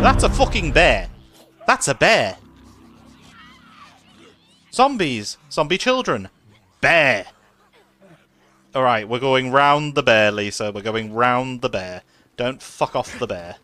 That's a fucking bear. That's a bear. Zombies. Zombie children. Bear. Alright, we're going round the bear, Lisa. We're going round the bear. Don't fuck off the bear.